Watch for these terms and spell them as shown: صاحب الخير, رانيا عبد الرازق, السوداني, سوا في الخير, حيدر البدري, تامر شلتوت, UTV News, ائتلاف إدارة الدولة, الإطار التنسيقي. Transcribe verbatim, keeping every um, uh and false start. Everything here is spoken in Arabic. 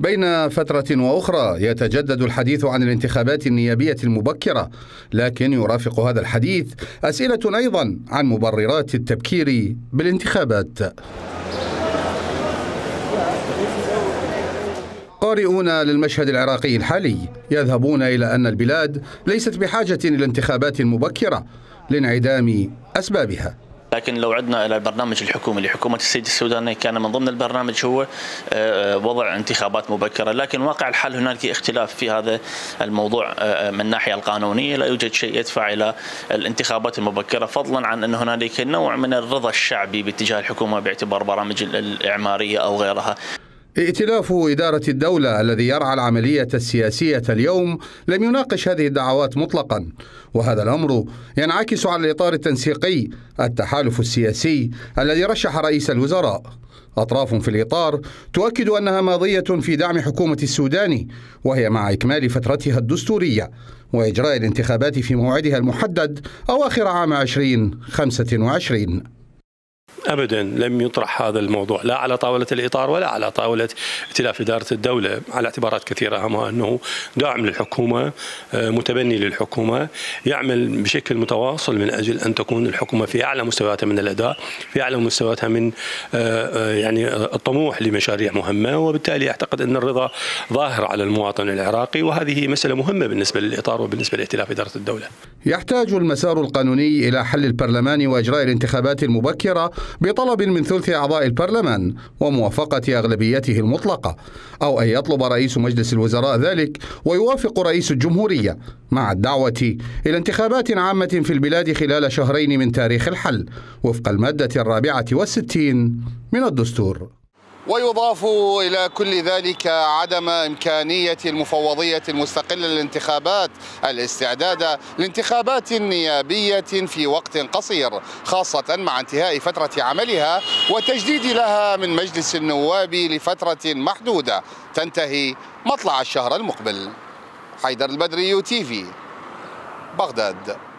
بين فترة وأخرى يتجدد الحديث عن الانتخابات النيابية المبكرة، لكن يرافق هذا الحديث أسئلة أيضا عن مبررات التبكير بالانتخابات. قارئون للمشهد العراقي الحالي يذهبون إلى أن البلاد ليست بحاجة إلى انتخابات مبكرة لانعدام أسبابها. لكن لو عدنا إلى البرنامج الحكومي لحكومة السيد السوداني، كان من ضمن البرنامج هو وضع انتخابات مبكرة، لكن واقع الحال هناك اختلاف في هذا الموضوع من الناحية القانونية. لا يوجد شيء يدفع إلى الانتخابات المبكرة، فضلا عن أن هنالك نوع من الرضا الشعبي باتجاه الحكومة باعتبار برامج الإعمارية أو غيرها. ائتلاف إدارة الدولة الذي يرعى العملية السياسية اليوم لم يناقش هذه الدعوات مطلقا، وهذا الأمر ينعكس على الإطار التنسيقي التحالف السياسي الذي رشح رئيس الوزراء. أطراف في الإطار تؤكد أنها ماضية في دعم حكومة السوداني، وهي مع إكمال فترتها الدستورية وإجراء الانتخابات في موعدها المحدد أواخر عام عشرين خمسة وعشرين. أبدا لم يطرح هذا الموضوع لا على طاولة الإطار ولا على طاولة ائتلاف إدارة الدولة، على اعتبارات كثيرة، أهمها أنه داعم للحكومة، متبني للحكومة، يعمل بشكل متواصل من أجل أن تكون الحكومة في أعلى مستوياتها من الأداء، في أعلى مستوياتها من يعني الطموح لمشاريع مهمة. وبالتالي أعتقد أن الرضا ظاهر على المواطن العراقي، وهذه مسألة مهمة بالنسبة للإطار وبالنسبة لائتلاف إدارة الدولة. يحتاج المسار القانوني إلى حل البرلمان وإجراء الانتخابات المبكرة بطلب من ثلث أعضاء البرلمان وموافقة أغلبيته المطلقة، أو أن يطلب رئيس مجلس الوزراء ذلك ويوافق رئيس الجمهورية، مع الدعوة إلى انتخابات عامة في البلاد خلال شهرين من تاريخ الحل وفق المادة الرابعة والستين من الدستور. ويضاف إلى كل ذلك عدم إمكانية المفوضية المستقلة للانتخابات الاستعداد لانتخابات نيابية في وقت قصير، خاصة مع انتهاء فترة عملها وتجديد لها من مجلس النواب لفترة محدودة تنتهي مطلع الشهر المقبل. حيدر البدري، يو تي في، بغداد.